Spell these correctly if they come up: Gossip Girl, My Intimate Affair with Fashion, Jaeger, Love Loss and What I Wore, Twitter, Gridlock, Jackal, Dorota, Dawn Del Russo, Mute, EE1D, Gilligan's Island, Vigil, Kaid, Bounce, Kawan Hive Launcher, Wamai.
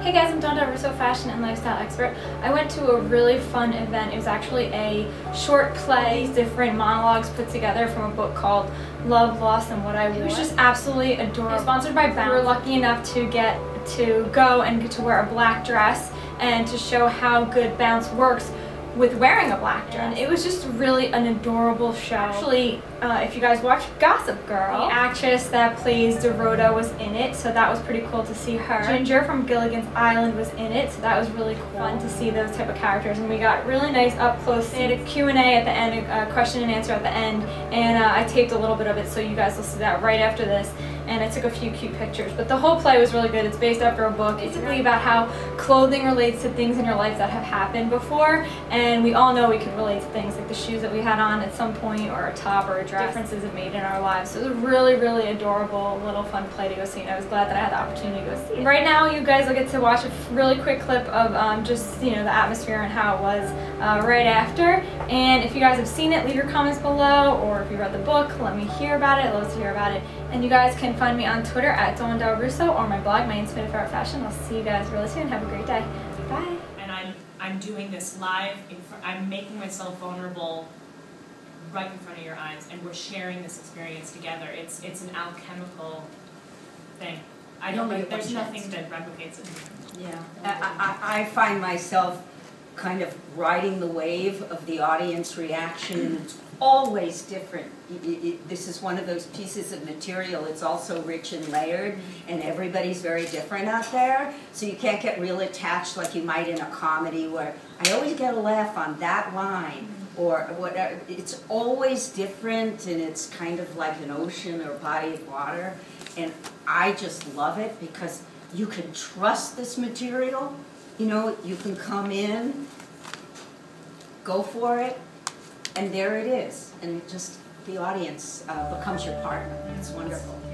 Hey guys, I'm Dawn Del Russo, fashion and lifestyle expert. I went to a really fun event. It was actually a short play, different monologues put together from a book called Love, Loss, and What I Wore. It was just absolutely adorable. It was sponsored by Bounce. We were lucky enough to get to go and get to wear a black dress and to show how good Bounce works with wearing a black dress. It was just really an adorable show. Actually, if you guys watch Gossip Girl, the actress that plays Dorota was in it, so that was pretty cool to see her. Ginger from Gilligan's Island was in it, so that was really cool. Fun to see those type of characters, and we got really nice up close. They had a Q&A at the end, a question and answer at the end, and I taped a little bit of it, so you guys will see that right after this. And I took a few cute pictures, but the whole play was really good. It's based after a book. It's basically about how clothing relates to things in your life that have happened before, and we all know we can relate to things like the shoes that we had on at some point, or a top, or a dress. Differences it made in our lives. So it was a really, really adorable little fun play to go see, and I was glad that I had the opportunity to go see it. Right now, you guys will get to watch a really quick clip of just the atmosphere and how it was right after. And if you guys have seen it, leave your comments below, or if you read the book, let me hear about it. I'd love to hear about it. And you guys can find me on Twitter at Dawn Del Russo, or my blog, My Intimate Affair with Fashion. I'll see you guys really soon. Have a great day. Bye. And I'm doing this live. I'm making myself vulnerable right in front of your eyes, and we're sharing this experience together. It's an alchemical thing. I don't think there's nothing that replicates it. Yeah. I find myself kind of riding the wave of the audience reaction, and it's always different. This is one of those pieces of material. It's also rich and layered, and everybody's very different out there, so you can't get real attached like you might in a comedy where I always get a laugh on that line or whatever. It's always different, and it's kind of like an ocean or body of water, and I just love it because you can trust this material. You know, you can come in, go for it, and there it is. And the audience becomes your partner. It's wonderful.